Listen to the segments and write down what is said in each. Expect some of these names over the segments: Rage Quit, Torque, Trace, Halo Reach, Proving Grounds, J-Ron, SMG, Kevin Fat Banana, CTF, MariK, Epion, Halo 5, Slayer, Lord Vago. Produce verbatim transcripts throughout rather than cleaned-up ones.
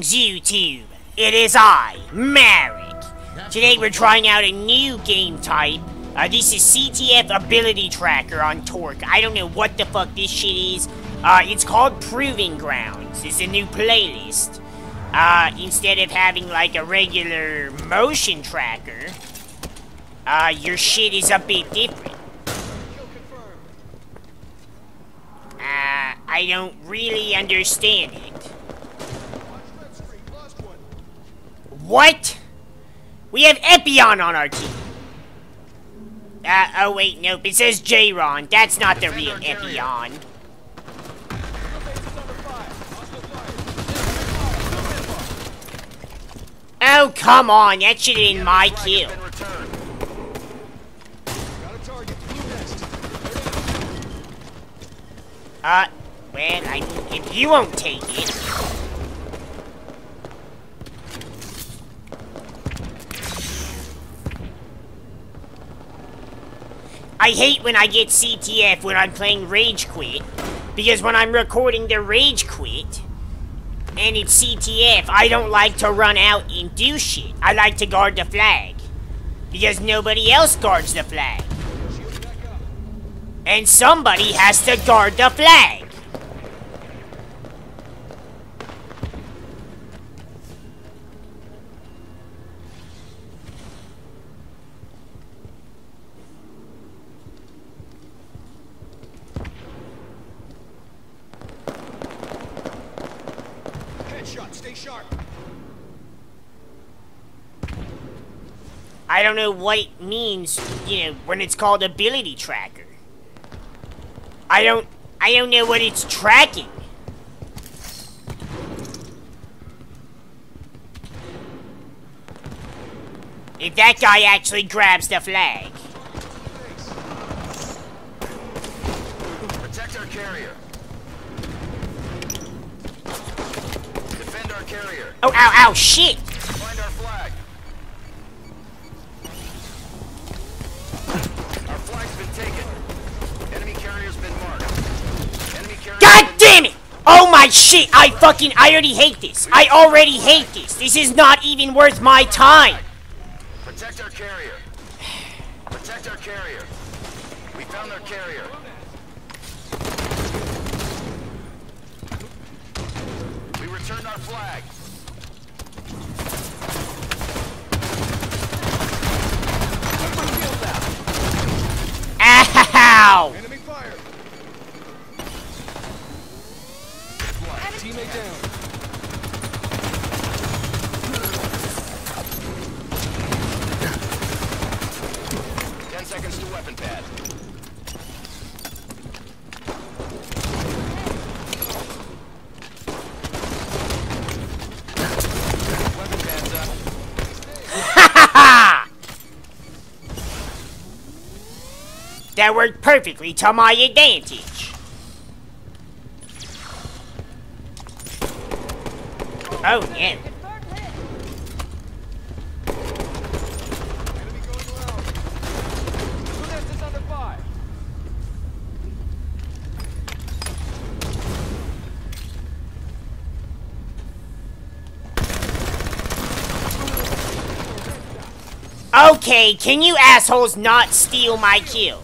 Greetings, YouTube! It is I, MariK. Today we're trying out a new game type. Uh, this is C T F Ability Tracker on Torque. I don't know what the fuck this shit is. Uh, it's called Proving Grounds. It's a new playlist. Uh, instead of having like a regular motion tracker, uh, your shit is a bit different. Uh, I don't really understand it. What? We have Epion on our team. Uh, oh wait, nope, it says J-Ron. That's not the real Epion. Oh, come on, that should have been my kill. Uh, well, I mean, if you won't take it... I hate when I get C T F when I'm playing Rage Quit, because when I'm recording the Rage Quit, and it's C T F, I don't like to run out and do shit. I like to guard the flag, because nobody else guards the flag. And somebody has to guard the flag. I don't know what it means, you know, when it's called ability tracker. I don't, I don't know what it's tracking. If that guy actually grabs the flag. Protect our carrier. Defend our carrier. Oh, ow, ow, shit! Find our flag. God damn it! Oh my shit! I fucking I already hate this. I already hate this. This is not even worth my time. Protect our carrier. Protect our carrier. We found their carrier. We returned our flag. Ow! Enemy fire. Teammate down. Ten seconds to weapon pad. Weapon pad's up. Ha That worked perfectly to my advantage. Oh, yeah. Okay, can you assholes not steal my kill?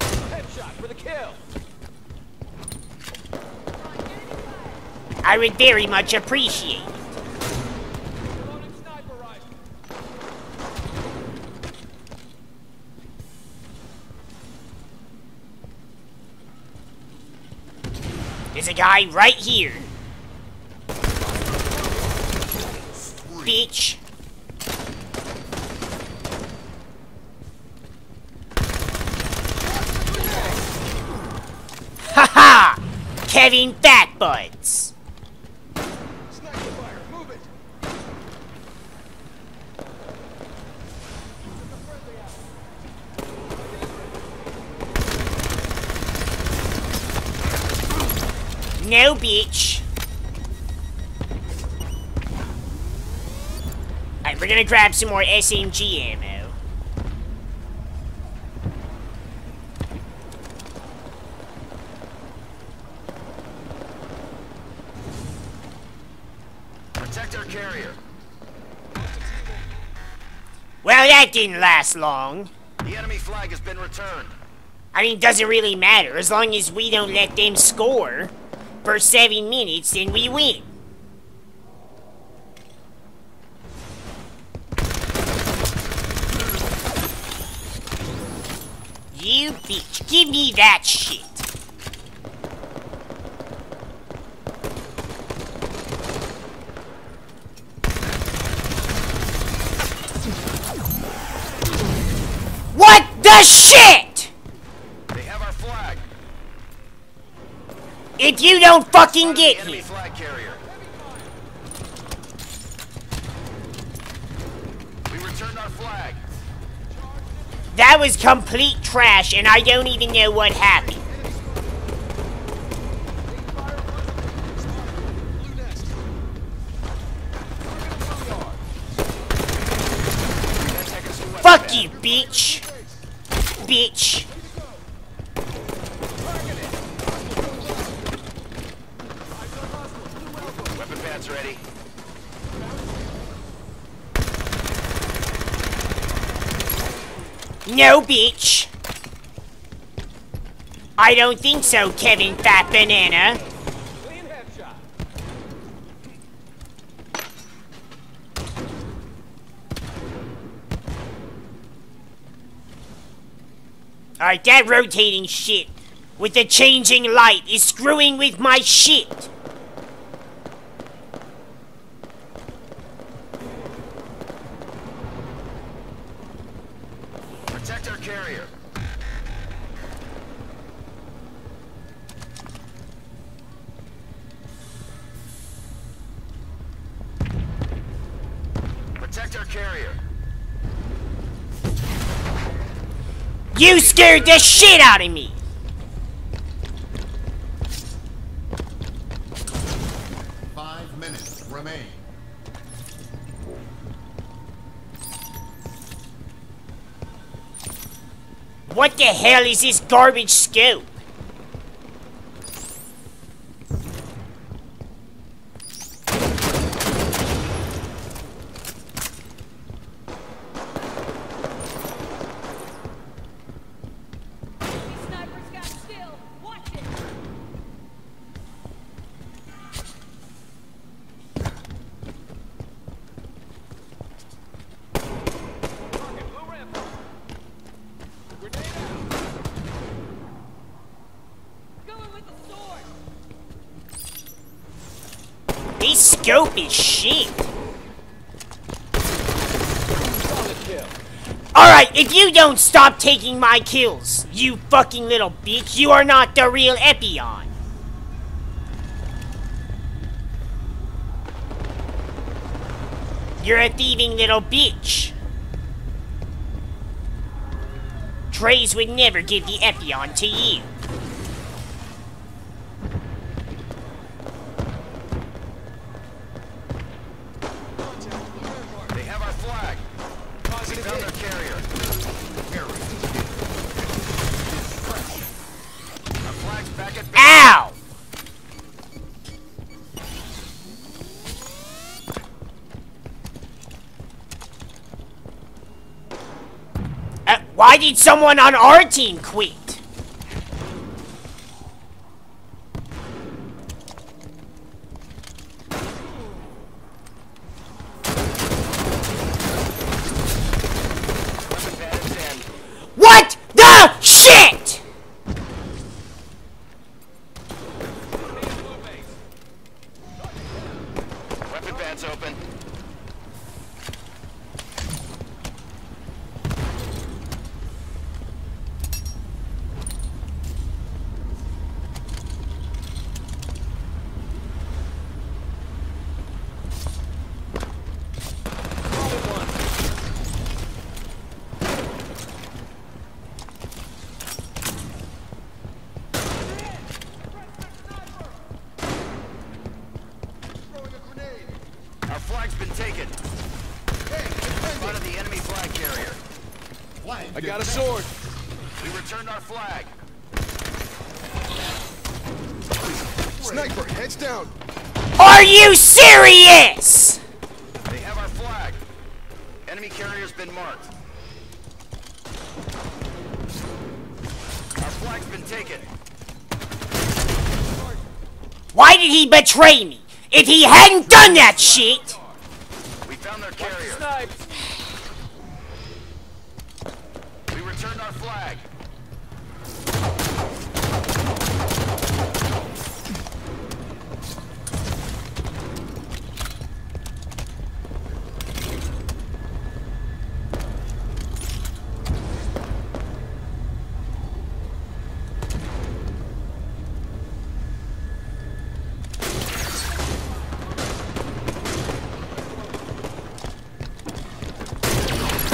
Headshot for the kill. I would very much appreciate it. There's a guy right here. Bitch. Haha! Kevin Fat Butts. No, bitch. Alright, we're gonna grab some more S M G ammo. their carrier. Well, that didn't last long. The enemy flag has been returned. I mean, doesn't really matter. As long as we don't let them score for seven minutes, then we win. You bitch, give me that shit. What the shit? They have our flag. If you don't fucking get here. Flag carrier. We returned our flag. That was complete trash, and I don't even know what happened. Fuck you, bitch. Bitch. Weapon pads ready. No, bitch. I don't think so, Kevin Fat Banana. Alright, that rotating shit with the changing light is screwing with my shit. Protect our carrier. Protect our carrier. You scared the shit out of me. Five minutes remain. What the hell is this garbage scope? These snipers got skill. Watch it. This scope is shit. Alright, if you don't stop taking my kills, you fucking little bitch, you are not the real Epion. You're a thieving little bitch. Trace would never give the Epion to you. They have our flag. They found their carrier. Our flag's back at base. Ow! Why did someone on our team quit? What the shit? Weapon pads open. Our flag's been taken. Spotted the enemy flag carrier. I got a sword. We returned our flag. Sniper, heads down. Are you serious? Enemy carrier's been marked. Our flag's been taken. Why did he betray me? If he hadn't done that shit! We found their carrier. We returned our flag.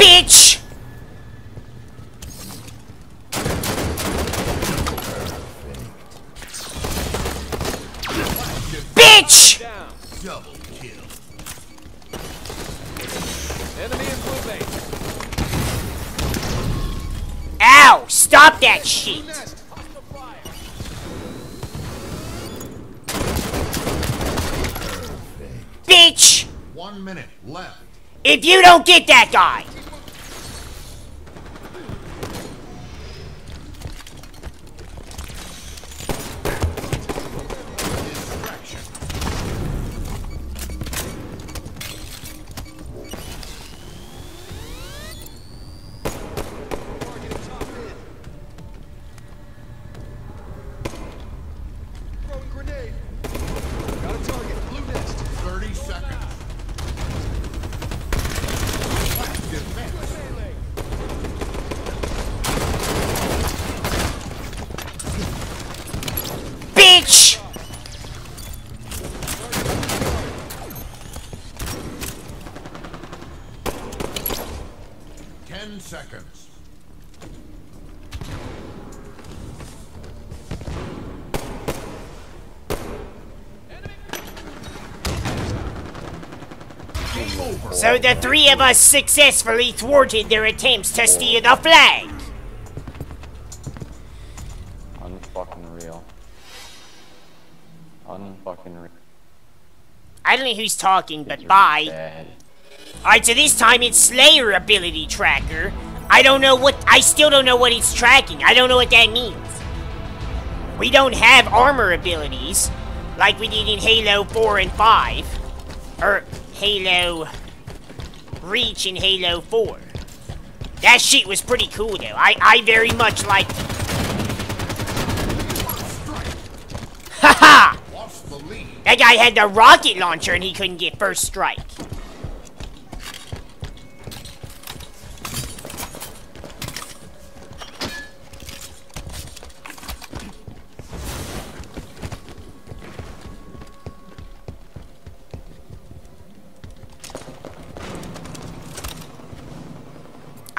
Bitch! Bitch! Double kill. Enemy improving. Ow! Stop that shit! Bitch! One minute left. If you don't get that guy. Seconds. So the three of us successfully thwarted their attempts to steal the flag. Unfucking real. Unfucking real. I don't know who's talking, but bye. Bad. Alright, so this time it's Slayer ability tracker. I don't know what- I still don't know what it's tracking. I don't know what that means. We don't have armor abilities, like we did in Halo four and five. Or, Halo... Reach and Halo four. That shit was pretty cool, though. I- I very much liked it. Haha! That guy had the rocket launcher and he couldn't get first strike.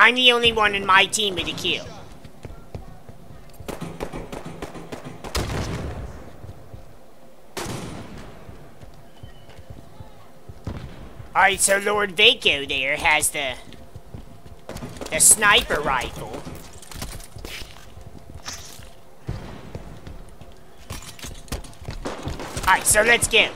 I'm the only one in my team with a kill. Alright, so Lord Vago there has the... the sniper rifle. Alright, so let's go.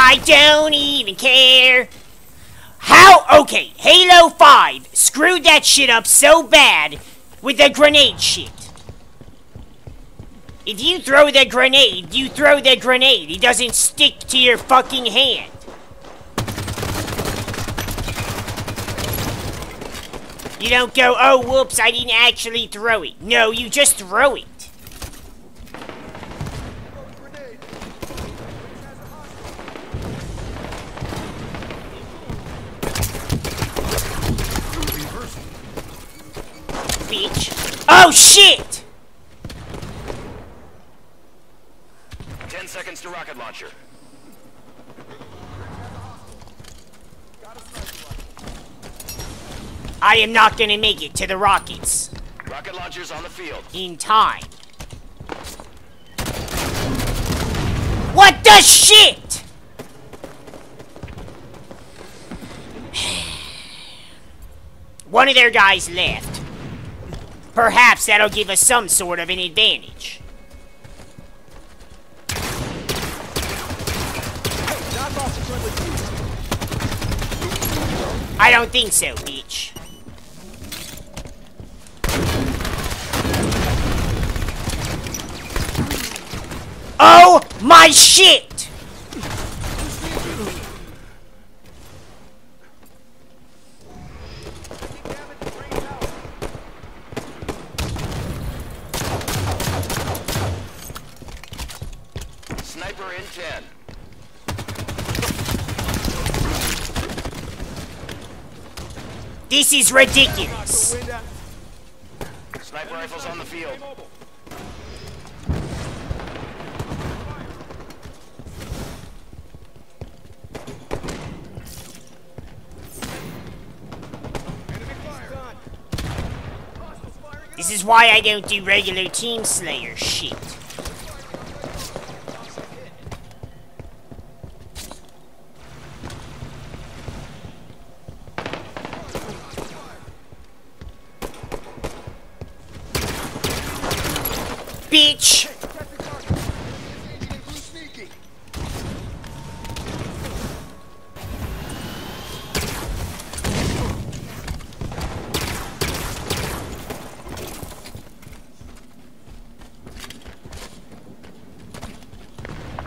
I don't even care. How? Okay, Halo five screwed that shit up so bad with the grenade shit. If you throw the grenade, you throw the grenade. It doesn't stick to your fucking hand. You don't go, oh, whoops, I didn't actually throw it. No, you just throw it. Bitch. Oh shit! Ten seconds to rocket launcher. I am not gonna make it to the rockets. Rocket launchers on the field. In time. What the shit? One of their guys left. Perhaps that'll give us some sort of an advantage. I don't think so, bitch. Oh my shit! Sniper in ten. This is ridiculous. Sniper rifles on the field. This is why I don't do regular Team Slayer shit. Bitch!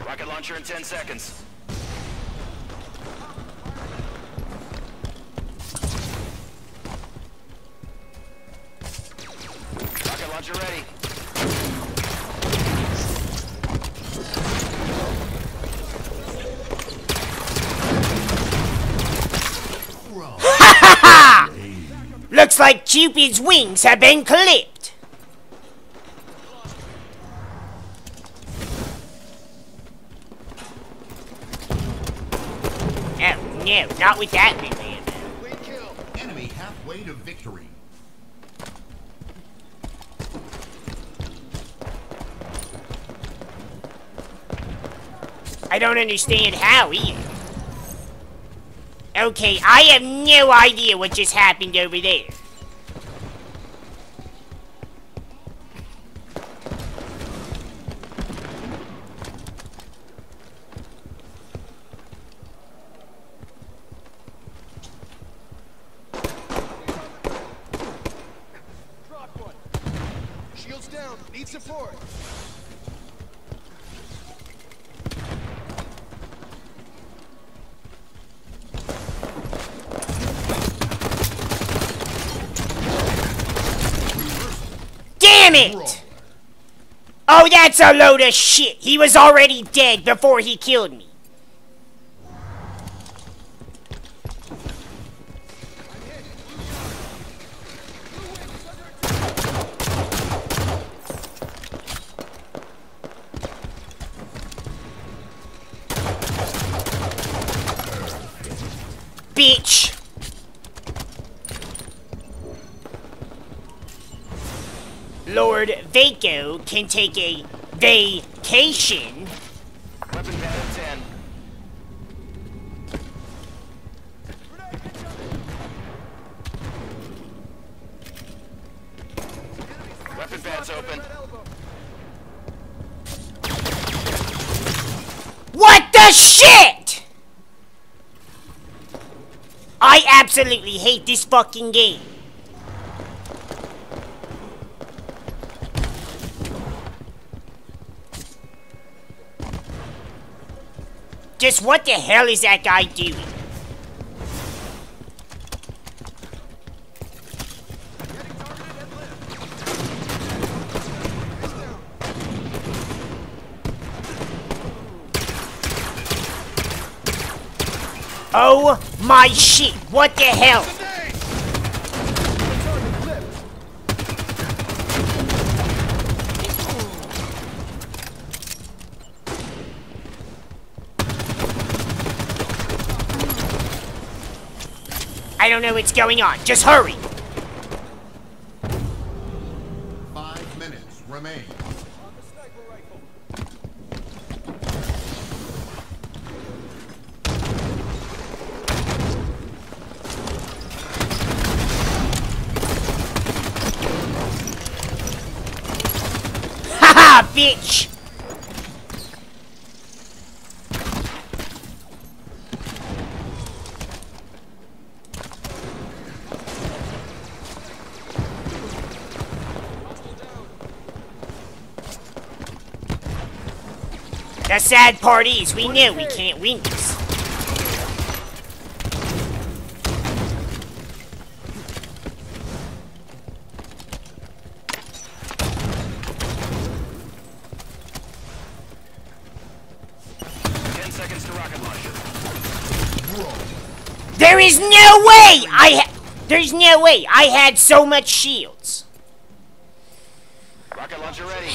Rocket launcher in ten seconds. Rocket launcher ready. Looks like Cupid's wings have been clipped. Oh no, not with that man. Enemy halfway to victory. I don't understand how either. Okay, I have no idea what just happened over there. Drop one. Shields down. Need support. It. Oh, that's a load of shit. He was already dead before he killed me. Bitch. Lord Vago can take a vacation. Weapon battle ten. Weapon bat's open. What the shit? I absolutely hate this fucking game. Just what the hell is that guy doing? Oh my shit, what the hell? I don't know what's going on. Just hurry. Five minutes remain. On the sniper rifle. Haha, bitch. The sad part is, we knew we can't win this. ten seconds to rocket launcher. There is no way I ha- There's no way I had so much shields. Rocket launcher ready.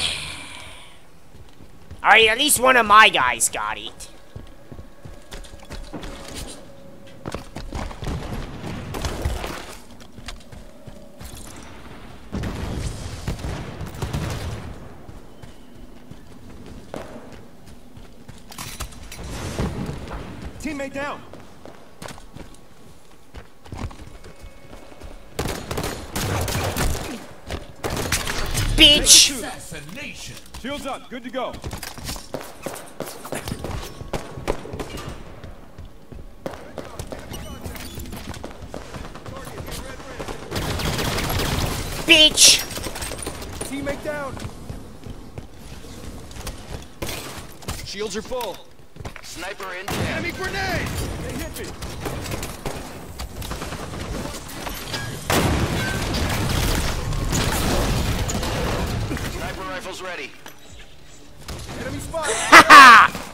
Alright, at least one of my guys got it. Teammate down. Bitch! Shields up, good to go. Bitch! Teammate down. Shields are full. Sniper in. Enemy grenade! They hit me. Sniper rifles ready. Enemy spot. Haha!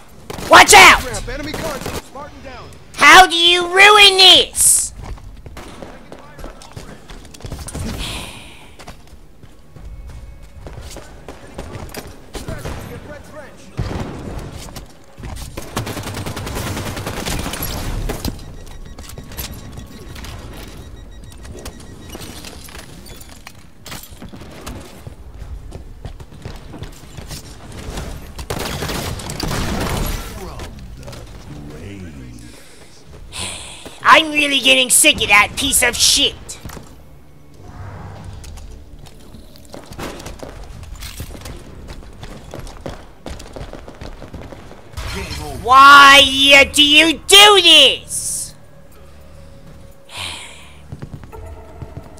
Watch out! Enemy guards. Spartan down. How do you ruin this? I'm really getting sick of that piece of shit. Why do you do this?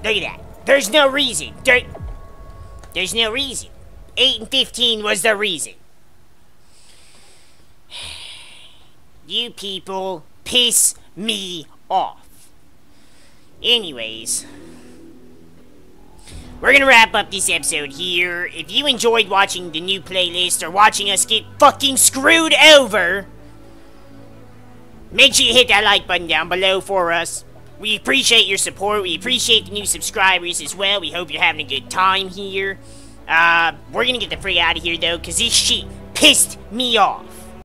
Look at that. There's no reason. There, there's no reason. eight and fifteen was the reason. You people piss me off. Anyways, we're gonna wrap up this episode here. If you enjoyed watching the new playlist or watching us get fucking screwed over, make sure you hit that like button down below for us. We appreciate your support. We appreciate the new subscribers as well. We hope you're having a good time here. Uh, we're gonna get the freak out of here though, because this shit pissed me off.